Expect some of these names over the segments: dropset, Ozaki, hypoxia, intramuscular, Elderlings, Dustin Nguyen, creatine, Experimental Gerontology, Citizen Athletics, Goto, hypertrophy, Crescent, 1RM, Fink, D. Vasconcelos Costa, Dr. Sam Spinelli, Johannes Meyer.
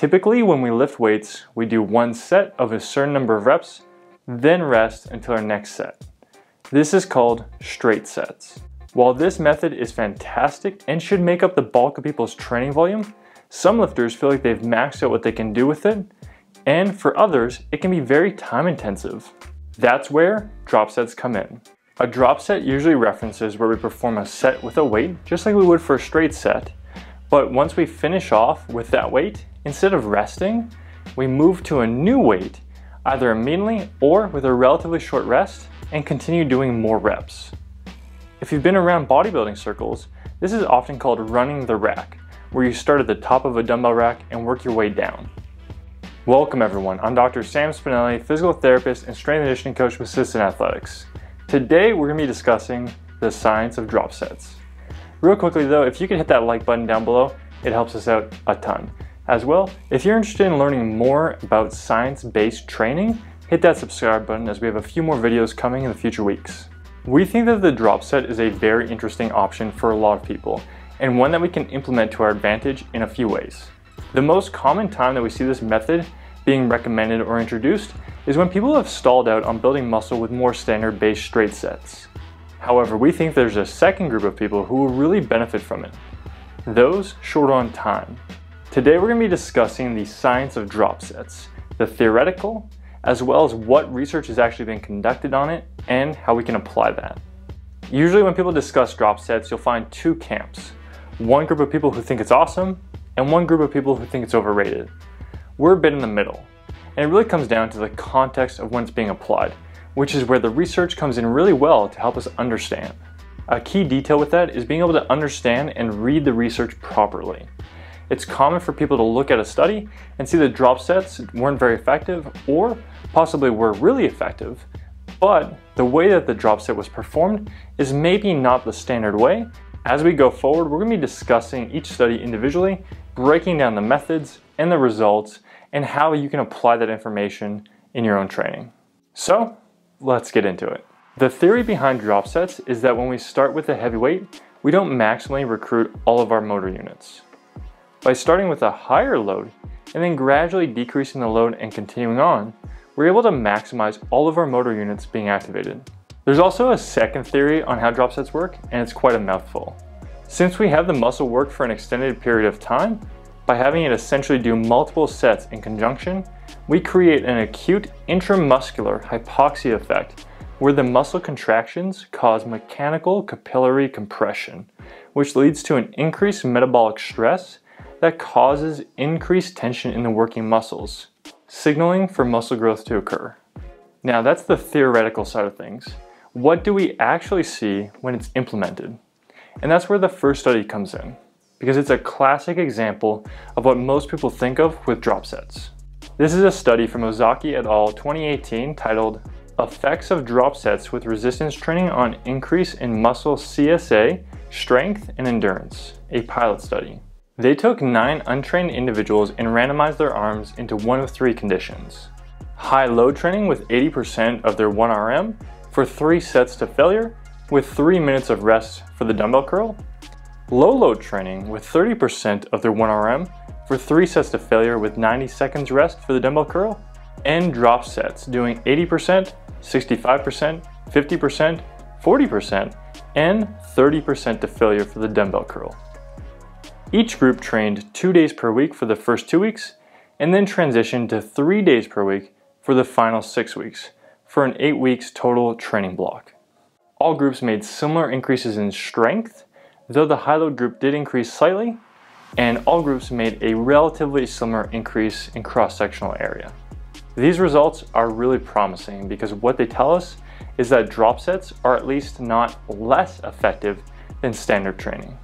Typically, when we lift weights, we do one set of a certain number of reps, then rest until our next set. This is called straight sets. While this method is fantastic and should make up the bulk of people's training volume, some lifters feel like they've maxed out what they can do with it, and for others, it can be very time intensive. That's where drop sets come in. A drop set usually references where we perform a set with a weight, just like we would for a straight set, but once we finish off with that weight, instead of resting, we move to a new weight, either immediately or with a relatively short rest, and continue doing more reps. If you've been around bodybuilding circles, this is often called running the rack, where you start at the top of a dumbbell rack and work your way down. Welcome everyone, I'm Dr. Sam Spinelli, physical therapist and strength and conditioning coach with Citizen Athletics. Today we're going to be discussing the science of drop sets. Real quickly though, if you could hit that like button down below, it helps us out a ton. As well, if you're interested in learning more about science-based training, hit that subscribe button as we have a few more videos coming in the future weeks. We think that the drop set is a very interesting option for a lot of people, and one that we can implement to our advantage in a few ways. The most common time that we see this method being recommended or introduced is when people have stalled out on building muscle with more standard-based straight sets. However, we think there's a second group of people who will really benefit from it, those short on time. Today we're going to be discussing the science of drop sets, the theoretical, as well as what research has actually been conducted on it and how we can apply that. Usually when people discuss drop sets, you'll find two camps. One group of people who think it's awesome and one group of people who think it's overrated. We're a bit in the middle, and it really comes down to the context of when it's being applied, which is where the research comes in really well to help us understand. A key detail with that is being able to understand and read the research properly. It's common for people to look at a study and see that drop sets weren't very effective or possibly were really effective, but the way that the drop set was performed is maybe not the standard way. As we go forward, we're going to be discussing each study individually, breaking down the methods and the results and how you can apply that information in your own training. So let's get into it. The theory behind drop sets is that when we start with a heavy weight, we don't maximally recruit all of our motor units. By starting with a higher load and then gradually decreasing the load and continuing on, we're able to maximize all of our motor units being activated. There's also a second theory on how drop sets work, and it's quite a mouthful. Since we have the muscle work for an extended period of time, by having it essentially do multiple sets in conjunction, we create an acute intramuscular hypoxia effect where the muscle contractions cause mechanical capillary compression, which leads to an increased metabolic stress that causes increased tension in the working muscles, signaling for muscle growth to occur. Now that's the theoretical side of things. What do we actually see when it's implemented? And that's where the first study comes in, because it's a classic example of what most people think of with drop sets. This is a study from Ozaki et al. 2018 titled Effects of Drop Sets with Resistance Training on Increase in Muscle CSA, Strength and Endurance, a pilot study. They took 9 untrained individuals and randomized their arms into one of 3 conditions. High load training with 80% of their 1RM for 3 sets to failure with 3 minutes of rest for the dumbbell curl. Low load training with 30% of their 1RM for 3 sets to failure with 90 seconds rest for the dumbbell curl. And drop sets doing 80%, 65%, 50%, 40%, and 30% to failure for the dumbbell curl. Each group trained 2 days per week for the first 2 weeks and then transitioned to 3 days per week for the final 6 weeks for an 8 weeks total training block. All groups made similar increases in strength, though the high load group did increase slightly, and all groups made a relatively similar increase in cross-sectional area. These results are really promising because what they tell us is that drop sets are at least not less effective than standard training.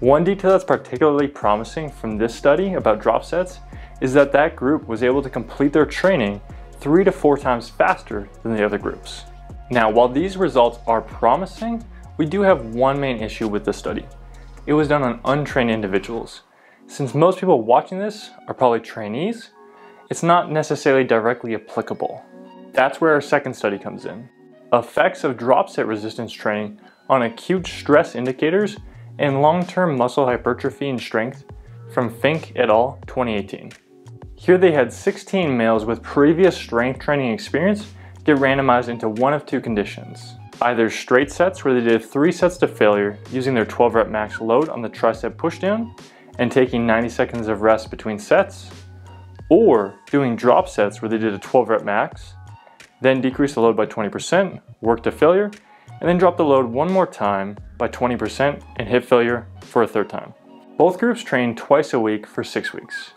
One detail that's particularly promising from this study about drop sets is that that group was able to complete their training 3 to 4 times faster than the other groups. Now, while these results are promising, we do have one main issue with this study. It was done on untrained individuals. Since most people watching this are probably trainees, it's not necessarily directly applicable. That's where our second study comes in. Effects of drop set resistance training on acute stress indicators and long-term muscle hypertrophy and strength from Fink et al. 2018. Here they had 16 males with previous strength training experience get randomized into one of two conditions. Either straight sets, where they did 3 sets to failure using their 12 rep max load on the tricep pushdown and taking 90 seconds of rest between sets, or doing drop sets where they did a 12 rep max, then decreased the load by 20%, worked to failure, and then dropped the load one more time by 20% and hit failure for a 3rd time. Both groups trained twice a week for 6 weeks.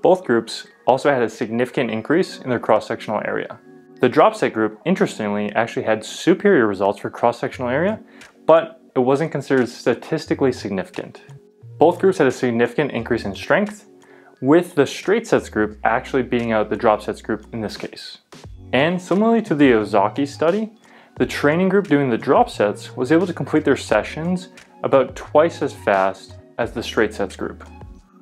Both groups also had a significant increase in their cross-sectional area. The drop set group, interestingly, actually had superior results for cross-sectional area, but it wasn't considered statistically significant. Both groups had a significant increase in strength, with the straight sets group actually beating out the drop sets group in this case. And similarly to the Ozaki study, the training group doing the drop sets was able to complete their sessions about twice as fast as the straight sets group.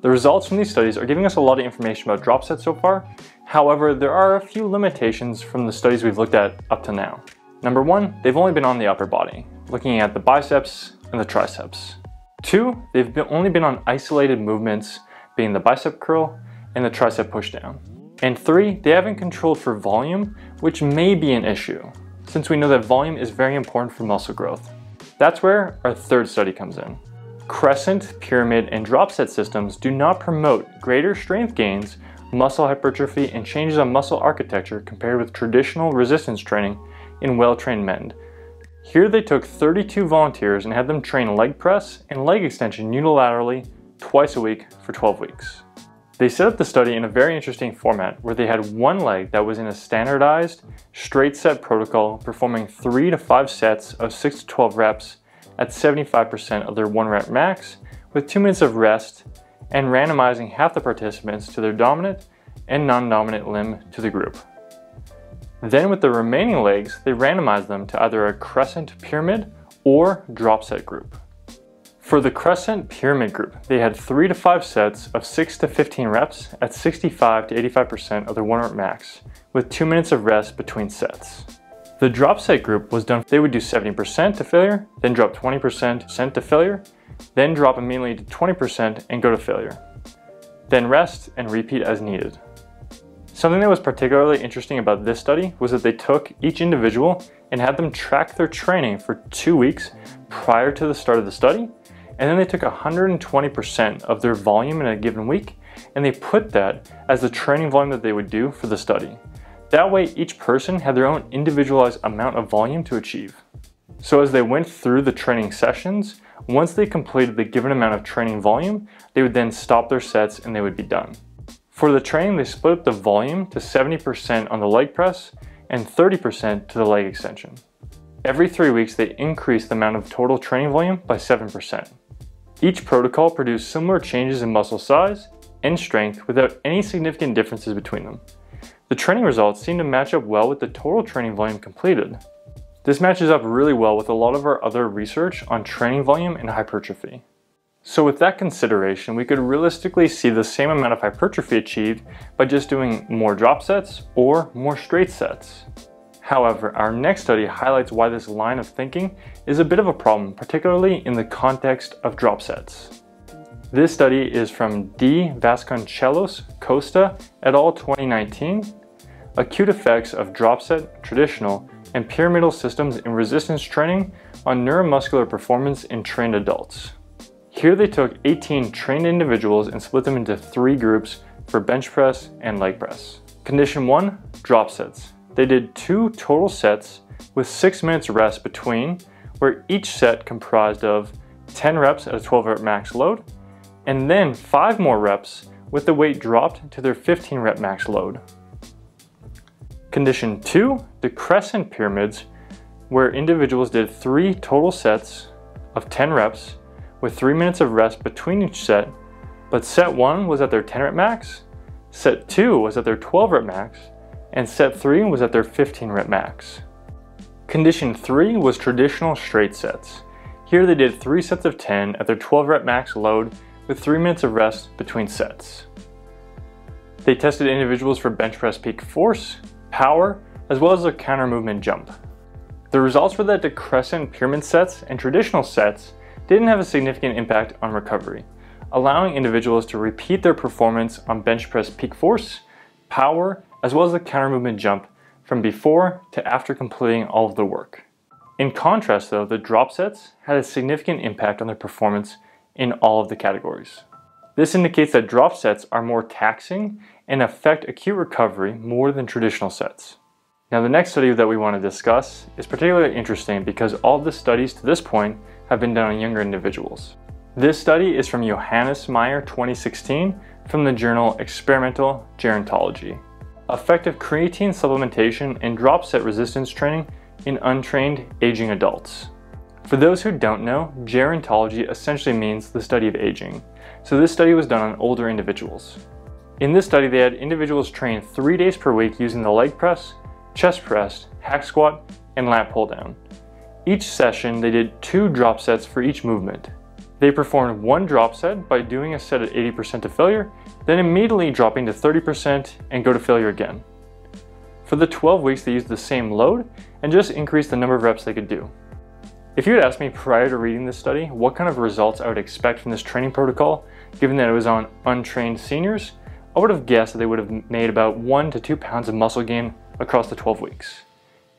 The results from these studies are giving us a lot of information about drop sets so far. However, there are a few limitations from the studies we've looked at up to now. Number 1, they've only been on the upper body, looking at the biceps and the triceps. 2, they've only been on isolated movements, being the bicep curl and the tricep pushdown. And 3, they haven't controlled for volume, which may be an issue, since we know that volume is very important for muscle growth. That's where our 3rd study comes in. Crescent, pyramid, and drop set systems do not promote greater strength gains, muscle hypertrophy, and changes on muscle architecture compared with traditional resistance training in well-trained men. Here they took 32 volunteers and had them train leg press and leg extension unilaterally twice a week for 12 weeks. They set up the study in a very interesting format where they had one leg that was in a standardized straight set protocol, performing 3 to 5 sets of 6 to 12 reps at 75% of their 1 rep max with 2 minutes of rest, and randomizing half the participants to their dominant and non-dominant limb to the group. Then with the remaining legs, they randomized them to either a crescent pyramid or drop set group. For the crescent pyramid group, they had 3 to 5 sets of 6 to 15 reps at 65 to 85% of their 1 rep max with 2 minutes of rest between sets. The drop set group was done, they would do 70% to failure, then drop 20% to failure, then drop immediately to 20% and go to failure, then rest and repeat as needed. Something that was particularly interesting about this study was that they took each individual and had them track their training for 2 weeks prior to the start of the study, and then they took 120% of their volume in a given week, and they put that as the training volume that they would do for the study. That way, each person had their own individualized amount of volume to achieve. So as they went through the training sessions, once they completed the given amount of training volume, they would then stop their sets and they would be done. For the training, they split up the volume to 70% on the leg press and 30% to the leg extension. Every 3 weeks, they increased the amount of total training volume by 7%. Each protocol produced similar changes in muscle size and strength without any significant differences between them. The training results seem to match up well with the total training volume completed. This matches up really well with a lot of our other research on training volume and hypertrophy. So with that consideration, we could realistically see the same amount of hypertrophy achieved by just doing more drop sets or more straight sets. However, our next study highlights why this line of thinking is a bit of a problem, particularly in the context of drop sets. This study is from D. Vasconcelos Costa et al. 2019, Acute Effects of Drop Set, Traditional, and Pyramidal Systems in Resistance Training on Neuromuscular Performance in Trained Adults. Here they took 18 trained individuals and split them into 3 groups for bench press and leg press. Condition 1, drop sets. They did 2 total sets with 6 minutes rest between, where each set comprised of 10 reps at a 12 rep max load, and then 5 more reps with the weight dropped to their 15 rep max load. Condition 2, the crescent pyramids, where individuals did 3 total sets of 10 reps with 3 minutes of rest between each set, but set 1 was at their 10 rep max, set 2 was at their 12 rep max, and set 3 was at their 15 rep max. Condition 3 was traditional straight sets. Here they did 3 sets of 10 at their 12 rep max load with 3 minutes of rest between sets. They tested individuals for bench press peak force, power, as well as a counter movement jump. The results were that the crescent pyramid sets and traditional sets didn't have a significant impact on recovery, allowing individuals to repeat their performance on bench press peak force, power, as well as the counter movement jump from before to after completing all of the work. In contrast though, the drop sets had a significant impact on their performance in all of the categories. This indicates that drop sets are more taxing and affect acute recovery more than traditional sets. Now the next study that we want to discuss is particularly interesting because all the studies to this point have been done on younger individuals. This study is from Johannes Meyer 2016 from the journal Experimental Gerontology. Effective creatine supplementation and drop set resistance training in untrained aging adults. For those who don't know, gerontology essentially means the study of aging. So this study was done on older individuals. In this study, they had individuals train 3 days per week using the leg press, chest press, hack squat, and lat pull down. Each session, they did 2 drop sets for each movement. They performed 1 drop set by doing a set at 80% to failure, then immediately dropping to 30% and go to failure again. For the 12 weeks, they used the same load and just increased the number of reps they could do. If you had asked me prior to reading this study what kind of results I would expect from this training protocol, given that it was on untrained seniors, I would have guessed that they would have made about 1 to 2 pounds of muscle gain across the 12 weeks.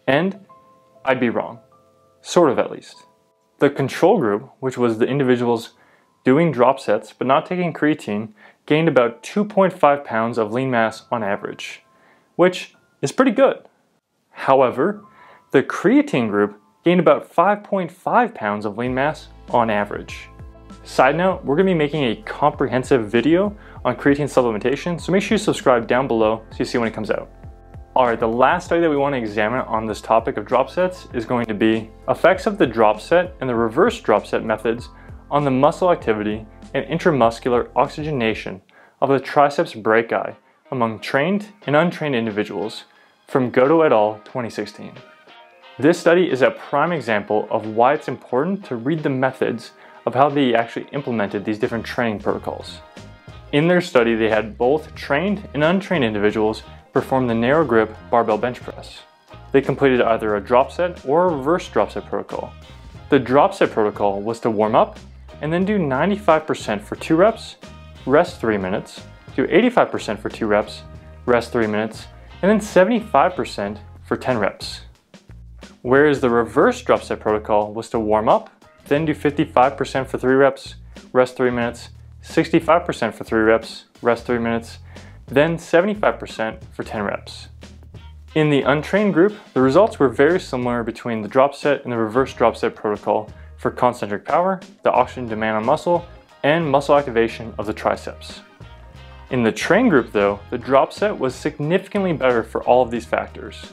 And I'd be wrong, sort of at least. The control group, which was the individuals doing drop sets but not taking creatine, gained about 2.5 pounds of lean mass on average, which is pretty good. However, the creatine group gained about 5.5 pounds of lean mass on average. Side note, we're going to be making a comprehensive video on creatine supplementation, so make sure you subscribe down below so you see when it comes out. Alright, the last study that we want to examine on this topic of drop sets is going to be effects of the drop set and the reverse drop set methods on the muscle activity and intramuscular oxygenation of the triceps brachii among trained and untrained individuals from Goto et al. 2016. This study is a prime example of why it's important to read the methods of how they actually implemented these different training protocols. In their study, they had both trained and untrained individuals perform the narrow grip barbell bench press. They completed either a drop set or a reverse drop set protocol. The drop set protocol was to warm up and then do 95% for 2 reps, rest 3 minutes, do 85% for 2 reps, rest 3 minutes, and then 75% for 10 reps. Whereas the reverse drop set protocol was to warm up, then do 55% for 3 reps, rest 3 minutes, 65% for 3 reps, rest 3 minutes, then 75% for 10 reps. In the untrained group, the results were very similar between the drop set and the reverse drop set protocol for concentric power, the oxygen demand on muscle, and muscle activation of the triceps. In the trained group though, the drop set was significantly better for all of these factors.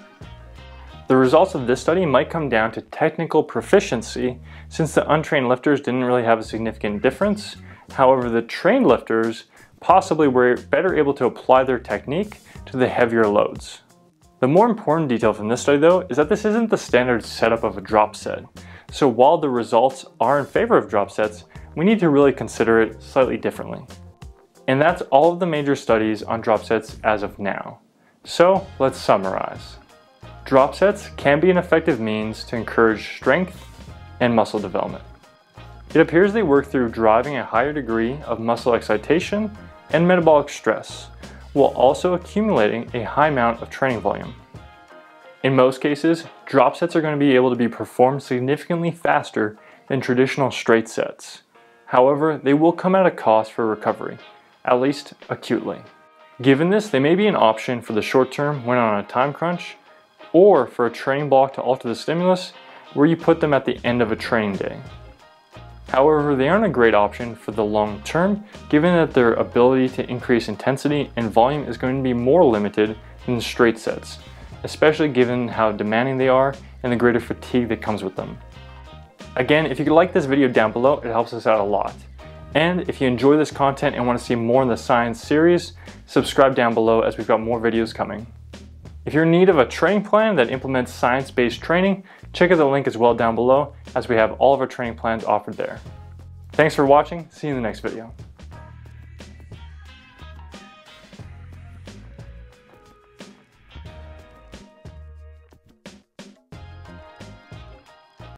The results of this study might come down to technical proficiency, since the untrained lifters didn't really have a significant difference. However, the trained lifters possibly were better able to apply their technique to the heavier loads. The more important detail from this study though is that this isn't the standard setup of a drop set. So while the results are in favor of drop sets, we need to really consider it slightly differently. And that's all of the major studies on drop sets as of now. So let's summarize. Drop sets can be an effective means to encourage strength and muscle development. It appears they work through driving a higher degree of muscle excitation and metabolic stress, while also accumulating a high amount of training volume. In most cases, drop sets are going to be able to be performed significantly faster than traditional straight sets. However, they will come at a cost for recovery, at least acutely. Given this, they may be an option for the short term when on a time crunch, or for a training block to alter the stimulus where you put them at the end of a training day. However, they aren't a great option for the long term, given that their ability to increase intensity and volume is going to be more limited than straight sets, especially given how demanding they are and the greater fatigue that comes with them. Again, if you could like this video down below, it helps us out a lot. And if you enjoy this content and want to see more in the science series, subscribe down below as we've got more videos coming. If you're in need of a training plan that implements science-based training, check out the link as well down below, as we have all of our training plans offered there. Thanks for watching. See you in the next video.